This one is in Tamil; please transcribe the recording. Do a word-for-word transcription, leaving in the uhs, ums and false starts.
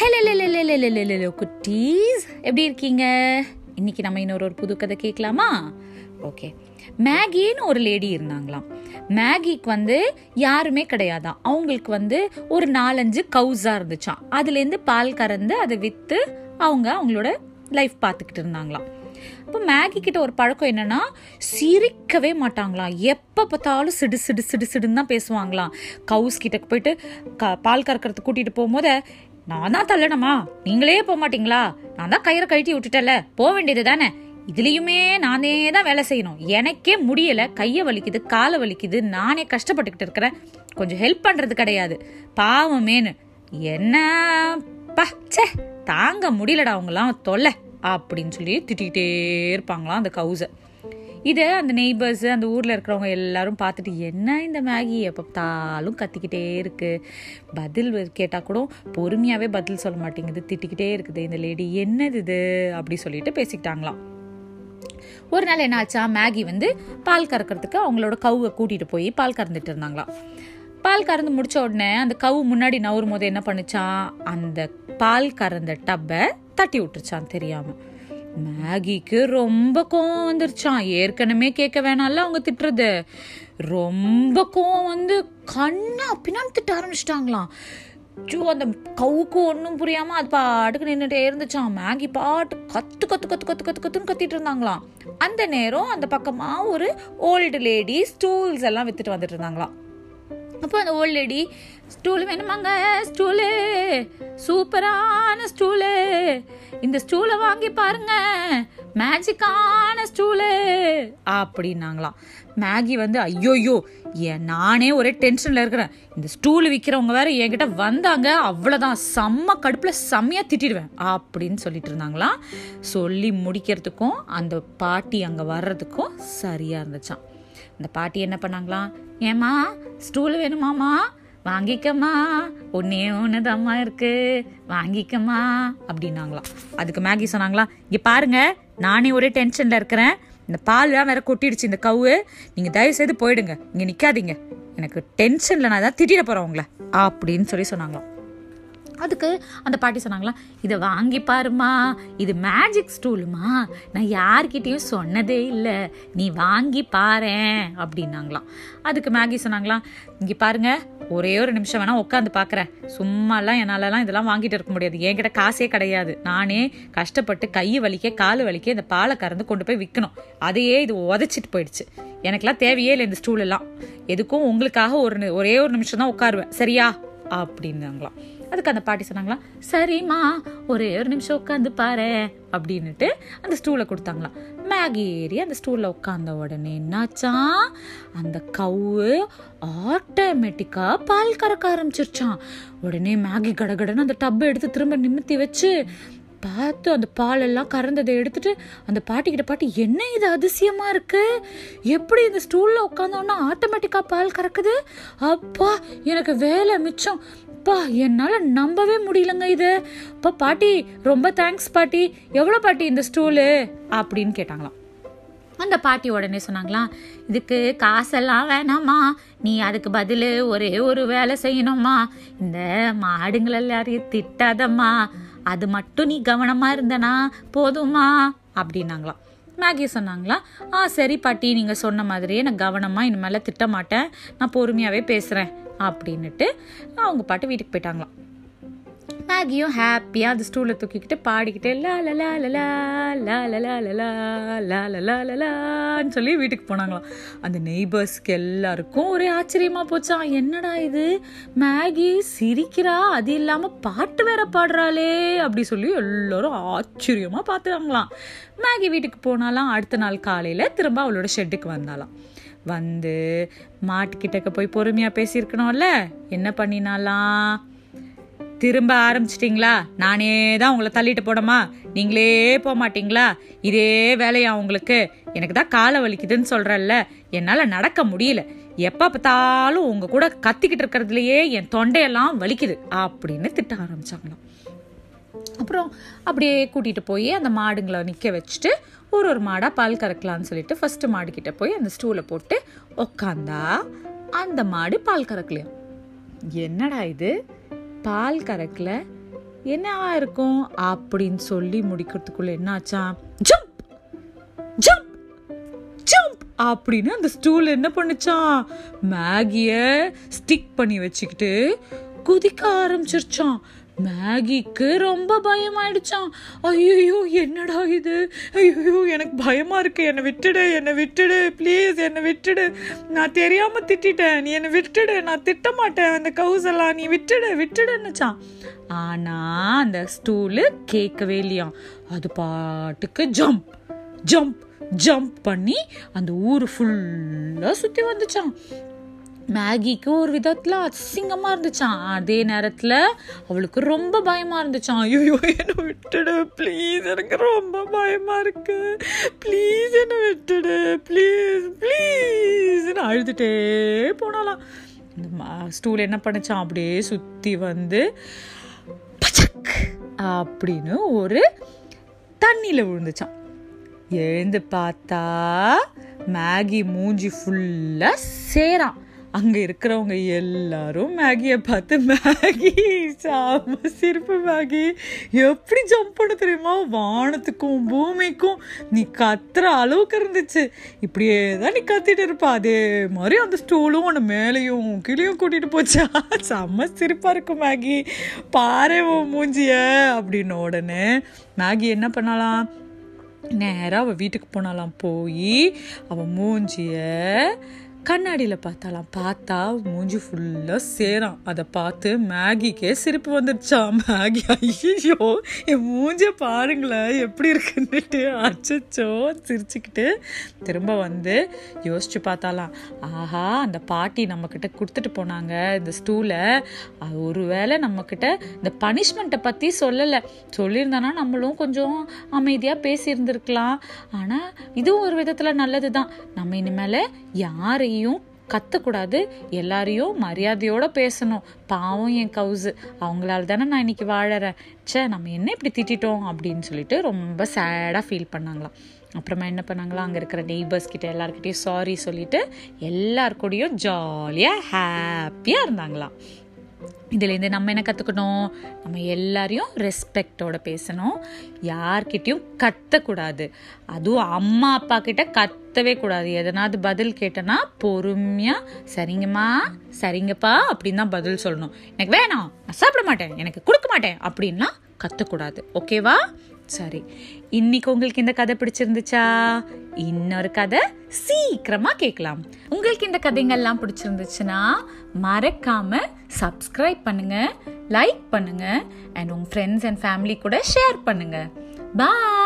Hello hello hello hello hello குட்டீஸ், எப்படி இருக்கீங்க? இன்னைக்கு நம்ம இன்னொரு ஒரு புது கதை கேட்கலாமா? ஓகே. மேகின்னு ஒரு லேடி இருந்தாங்களாம். மேகிக்கு வந்து யாருமே கிடையாதான். அவங்களுக்கு வந்து ஒரு நாலஞ்சு கவுஸாக இருந்துச்சான். அதுலேருந்து பால் கறந்து அதை விற்று அவங்க அவங்களோட லைஃப் பார்த்துக்கிட்டு இருந்தாங்களாம். இப்போ மேகி கிட்ட ஒரு பழக்கம் என்னன்னா, சிரிக்கவே மாட்டாங்களாம். எப்போ பார்த்தாலும் சிடு சிடு சிடு சிடுன்னு தான் பேசுவாங்களாம். கவுஸ் கிட்ட போயிட்டு க பால் கறக்கிறதுக்கு கூட்டிகிட்டு போகும்போது, நான் தான் தள்ளணுமா, நீங்களே போக மாட்டீங்களா, நான் தான் கயிறை கழட்டி விட்டுட்டல, போக வேண்டியது தானே, இதுலேயுமே நானே தான் வேலை செய்யணும், எனக்கே முடியலை, கையை வலிக்குது, காலை வலிக்குது, நானே கஷ்டப்பட்டுக்கிட்டு இருக்கிறேன், கொஞ்சம் ஹெல்ப் பண்ணுறது கிடையாது, பாவமேனு என்ன பச்சே தாங்க முடியலடா அவங்களாம் தொல்லை அப்படின்னு சொல்லி திட்டிகிட்டே இருப்பாங்களாம் அந்த கவுஸை. இதை அந்த நெய்பர்ஸு, அந்த ஊரில் இருக்கிறவங்க எல்லாரும் பார்த்துட்டு, என்ன இந்த மேகி எப்போ பார்த்தாலும் கத்திக்கிட்டே இருக்குது, பதில் கேட்டால் கூட பொறுமையாகவே பதில் சொல்ல மாட்டேங்குது, திட்டிக்கிட்டே இருக்குது இந்த லேடி, என்னது இது அப்படி சொல்லிட்டு பேசிக்கிட்டாங்களாம். ஒரு நாள் என்ன ஆச்சா, மேகி வந்து பால் கறக்கிறதுக்கு அவங்களோட கவுவை கூட்டிகிட்டு போய் பால் கறந்துட்டு இருந்தாங்களாம். பால் கறந்து முடித்த உடனே அந்த கவு முன்னாடி நவரும் போது என்ன பண்ணிச்சான், அந்த பால் கறந்த டப்பை தட்டி விட்டுருச்சான் தெரியாமல். மேகிக்கு ரொம்ப கோவம் வந்துருச்சான். ஏற்கனவே கேட்க வேணாம்ல அவங்க திட்டுறது, ரொம்ப கோவம் வந்து கண்ணா பின்னான்னு திட்ட ஆரம்பிச்சிட்டாங்களாம். அந்த கவுக்கு ஒன்றும் புரியாமல் அது பாட்டுக்கு நின்றுட்டே இருந்துச்சான். மேகி பாட்டு கத்து கத்து கத்து கத்து கத்து கத்துன்னு கத்திட்டு இருந்தாங்களாம். அந்த நேரம் அந்த பக்கமாக ஒரு ஓல்டு லேடி ஸ்டூல்ஸ் எல்லாம் வித்துட்டு வந்துட்டு இருந்தாங்களாம். அப்போ அந்த ஓல்டு லேடி, ஸ்டூல் வேணுமாங்க, ஸ்டூலு சூப்பரான ஸ்டூலு, இந்த ஸ்டூலை வாங்கி பாருங்க, மேஜிக்கான ஸ்டூலு அப்படின்னாங்களாம். மேகி வந்து, ஐயோயோ நானே ஒரே டென்ஷனில் இருக்கிறேன், இந்த ஸ்டூல் விற்கிறவங்க வேறு என்கிட்ட வந்தாங்க, அவ்வளோதான், செம்ம கடுப்பில் செம்மையாக திட்டிடுவேன் அப்படின்னு சொல்லிட்டு இருந்தாங்களாம். சொல்லி முடிக்கிறதுக்கும் அந்த பாட்டி அங்கே வர்றதுக்கும் சரியாக இருந்துச்சான். அந்த பாட்டி என்ன பண்ணாங்களாம், ஏம்மா ஸ்டூல் வேணுமாம்மா, வாங்கிக்கம்மா, ஒன்னே ஒன்றுதாம்மா இருக்குது, வாங்கிக்கம்மா அப்படின்னாங்களாம். அதுக்கு மேகி சொன்னாங்களா, இங்கே பாருங்க, நானே ஒரே டென்ஷனில் இருக்கிறேன், இந்த பால்லாம் வேற கொட்டிடுச்சு இந்த கவு, நீங்கள் தயவுசெய்து போயிடுங்க, இங்கே நிற்காதீங்க, எனக்கு டென்ஷனில் நான் தான் திட்டிட போகிறேன் உங்களை அப்படின்னு சொல்லி சொன்னாங்களாம். அதுக்கு அந்த பாட்டி சொன்னாங்களா, இதை வாங்கி பாருமா, இது மேஜிக் ஸ்டூலுமா, நான் யார்கிட்டையும் சொன்னதே இல்லை, நீ வாங்கி பாரு அப்படின்னாங்களாம். அதுக்கு மேகி சொன்னாங்களாம், இங்கே பாருங்க, ஒரே ஒரு நிமிஷம் வேணா உட்காந்து பார்க்குறேன், சும்மாலாம் என்னாலலாம் இதெல்லாம் வாங்கிட்டு இருக்க முடியாது, என்கிட்ட காசே கிடையாது, நானே கஷ்டப்பட்டு கை வலிக்க கால் வலிக்க இந்த பாலை கறந்து கொண்டு போய் விற்கணும், அதையே இது உதச்சிட்டு போயிடுச்சு, எனக்கெல்லாம் தேவையே இல்லை இந்த ஸ்டூலெல்லாம், எதுக்கும் உங்களுக்காக ஒரு ஒரே ஒரு நிமிஷம் தான் உட்காருவேன் சரியா அப்படின்னாங்களாம். அதுக்கு அந்த பாட்டி சொன்னாங்களாம், சரிம்மா ஒரே ஒரு நிமிஷம் உட்காந்து பாரு அப்படின்னுட்டு அந்த ஸ்டூலை கொடுத்தாங்களாம். மேகி ஏறி அந்த ஸ்டூலில் உட்காந்த உடனே என்னாச்சா, அந்த கவு ஆட்டோமேட்டிக்காக பால் கறக்க ஆரம்பிச்சிருச்சான். உடனே மேகி கடகடன்னு அந்த டப்பை எடுத்து திரும்ப நிமித்தி வச்சு பார்த்து அந்த பாலெல்லாம் கறந்ததை எடுத்துட்டு அந்த பாட்டிக்கிட்ட, பாட்டி என்ன இது அதிசயமாக இருக்குது, எப்படி இந்த ஸ்டூலில் உட்காந்தோன்னா ஆட்டோமேட்டிக்காக பால் கறக்குது, அப்பா எனக்கு வேலை மிச்சம், அப்பா என்னால் நம்பவே முடியலங்க இது, அப்பா பாட்டி ரொம்ப தேங்க்ஸ் பாட்டி, எவ்வளோ பாட்டி இந்த ஸ்டூலு அப்படின்னு கேட்டாங்களாம். அந்த பாட்டி உடனே சொன்னாங்களாம், இதுக்கு காசெல்லாம் வேணாம்மா, நீ அதுக்கு பதில் ஒரே ஒரு வேலை செய்யணும்மா, இந்த மாடுங்கள் எல்லாரையும் திட்டாதம்மா, அது மட்டும் நீ கவனமாக இருந்தனா போதும்மா அப்படின்னாங்களாம். மேகி சொன்னாங்களா, ஆ சரி பாட்டி, நீங்கள் சொன்ன மாதிரியே நான் கவனமாக இனிமேல் திட்ட மாட்டேன், நான் பொறுமையாகவே பேசுகிறேன் அப்படின்னுட்டு அவங்க பாட்டு வீட்டுக்கு போயிட்டாங்களாம். மேகியும் ஹாப்பியாக அந்த ஸ்டூலை தூக்கிக்கிட்டு பாடிக்கிட்டு லா லலா லலா லா லலா லலா லா லலா லலான்னு சொல்லி வீட்டுக்கு போனாங்களாம். அந்த நெய்பர்ஸ்க்கு எல்லாருக்கும் ஒரே ஆச்சரியமாக போச்சான், என்னடா இது மேகி சிரிக்கிறா, அது இல்லாமல் பாட்டு வேற பாடுறாளே அப்படி சொல்லி எல்லோரும் ஆச்சரியமாக பார்த்துட்டாங்களாம். மேகி வீட்டுக்கு போனாலாம். அடுத்த நாள் காலையில் திரும்ப அவளோட ஷெட்டுக்கு வந்தாலாம். வந்து மாட்டுக்கிட்டக்க போய் பொறுமையாக பேசியிருக்கணும்ல, என்ன பண்ணினாலாம், திரும்ப ஆரம்பிச்சிட்டிங்களா, நானே தான் உங்களை தள்ளிட்டு போடமா, நீங்களே போக மாட்டிங்களா, இதே வேலையா உங்களுக்கு, எனக்கு தான் காலை வலிக்குதுன்னு சொல்கிறல்ல, என்னால் நடக்க முடியல, எப்போ பார்த்தாலும் உங்கள் கூட கத்திக்கிட்டு இருக்கிறதுலையே என் தொண்டையெல்லாம் வலிக்குது அப்படின்னு திட்ட ஆரம்பித்தாங்களாம். அப்புறம் அப்படியே கூட்டிகிட்டு போய் அந்த மாடுங்களை நிற்க வச்சுட்டு ஒரு ஒரு மாடாக பால் கறக்கலான்னு சொல்லிட்டு ஃபஸ்ட்டு மாடுக்கிட்ட போய் அந்த ஸ்டூலை போட்டு உக்காந்தா அந்த மாடு பால் கறக்கலையும். என்னடா இது பால் கறக்கில் என்னவா இருக்கும் அப்படின்னு சொல்லி முடிக்கிறதுக்குள்ள என்னாச்சா, ஜம்ப் ஜம்ப் ஜம்ப் அப்படின்னு அந்த ஸ்டூல் என்ன பண்ணுச்சா, மேகிய ஸ்டிக் பண்ணி வச்சுக்கிட்டு குதிக்க ஆரம்பிச்சிருச்சான். மேகிக்கு ரொம்ப பயம் ஆயிடுச்சான். ஐயோ என்னடா இது, ஐயோ எனக்கு பயமா இருக்கு, என்னை விட்டுடு என்னை விட்டுடு ப்ளீஸ் என்னை விட்டுடு, நான் தெரியாம திட்டேன், நீ என்னை விட்டுடு, நான் திட்ட மாட்டேன் இந்த கவுசெல்லாம், நீ விட்டுடு விட்டுடுன்னுச்சான். ஆனா அந்த ஸ்டூலு கேட்கவே இல்லையாம். அது பாட்டுக்கு ஜம்ப் ஜம்ப் ஜம்ப் பண்ணி அந்த ஊர் ஃபுல்லா சுத்தி வந்துச்சான். மேகிக்கு ஒரு விதத்துல அசிங்கமா இருந்துச்சான். அதே நேரத்துல அவளுக்கு ரொம்ப பயமா இருந்துச்சான். ஐயோ என்ன விட்டுடு ப்ளீஸ், எனக்கு ரொம்ப பயமா இருக்கு, ப்ளீஸ் என்ன விட்டுடு ப்ளீஸ் ப்ளீஸ்ன்னு அழுதுட்டே போனாலாம். ஸ்டூல் என்ன பண்ணுச்சான், அப்படியே சுத்தி வந்து பச்சக் அப்படின்னு ஒரு தண்ணியில விழுந்துச்சான். எழுந்து பார்த்தா மேகி மூஞ்சி ஃபுல்லா சேரான். அங்க இருக்கிறவங்க எல்லாரும் மேகிய பார்த்து, மேகி சாம சிரிப்பு, மேகி எப்படி ஜம்ப் பண்ண தெரியுமா, வானத்துக்கும் பூமிக்கும் நீ கத்துற அளவுக்கு இருந்துச்சு, இப்படியேதான் நீ கத்திட்டு இருப்பா, அதே மாதிரி அந்த ஸ்டூலும் உன்னை மேலையும் கிளியும் கூட்டிட்டு போச்சா, செம்ம சிரிப்பா இருக்கும் மேகி, பாரு உன் மூஞ்சிய அப்படின்னு. உடனே மேகி என்ன பண்ணலாம், நேராக அவள் வீட்டுக்கு போனாலாம். போய் அவன் மூஞ்சிய கண்ணாடியில் பார்த்தாலாம். பார்த்தா மூஞ்சி ஃபுல்லாக சேரான். அதை பார்த்து மேகிக்கே சிரிப்பு வந்துடுச்சா. மேகி ஐயோ என் மூஞ்சியை பாருங்களேன் எப்படி இருக்குன்னுட்டு அச்சோ சிரிச்சுக்கிட்டு திரும்ப வந்து யோசிச்சு பார்த்தாலாம். ஆஹா அந்த பாட்டி நம்மக்கிட்ட கொடுத்துட்டு போனாங்க இந்த ஸ்டூலை, அது ஒரு வேளை நம்மக்கிட்ட இந்த பனிஷ்மெண்ட்டை பற்றி சொல்லலை, சொல்லியிருந்தானா நம்மளும் கொஞ்சம் அமைதியாக பேசியிருந்துருக்கலாம். ஆனால் இதுவும் ஒரு விதத்தில் நல்லது தான், நம்ம இனிமேல் யார் கத்தக்கூடாது, எல்லாரையும் மரியாதையோட பேசணும், பாவம் என் கவுசு அவங்களால தானே நான் இன்னைக்கு வாழறேன், சே நம்ம என்ன இப்படி திட்டிட்டோம் அப்படின்னு சொல்லிட்டு ரொம்ப சேடாக ஃபீல் பண்ணாங்களாம். அப்புறமா என்ன பண்ணாங்களா, அங்கே இருக்கிற நெய்பர்ஸ் கிட்ட எல்லாருக்கிட்டையும் சாரி சொல்லிட்டு எல்லாருக்கூடையும் ஜாலியாக ஹாப்பியாக இருந்தாங்களாம். இதுலேருந்து நம்ம என்ன கற்றுக்கணும், நம்ம எல்லாரையும் ரெஸ்பெக்டோட பேசணும், யார்கிட்டையும் கத்தக்கூடாது, அதுவும் அம்மா அப்பா கிட்ட கத்தவே கூடாது, எதனாவது பதில் கேட்டனா பொறுமையாக சரிங்கம்மா சரிங்கப்பா அப்படின்னு தான் பதில் சொல்லணும், எனக்கு வேணாம் நான் சாப்பிட மாட்டேன் எனக்கு கொடுக்க மாட்டேன் அப்படின்லாம் கத்தக்கூடாது, ஓகேவா? சரி, இன்னைக்கு உங்களுக்கு இந்த கதை பிடிச்சிருந்துச்சா, இன்னொரு கதை சீக்கிரமா கேட்கலாம். உங்களுக்கு இந்த கதைங்கள்லாம் பிடிச்சிருந்துச்சுன்னா மறக்காம சப்ஸ்கிரைப் பண்ணுங்க, லைக் பண்ணுங்க, அண்ட் உங்க ஃப்ரெண்ட்ஸ் அண்ட் ஃபேமிலி கூட ஷேர் பண்ணுங்க. பாய்.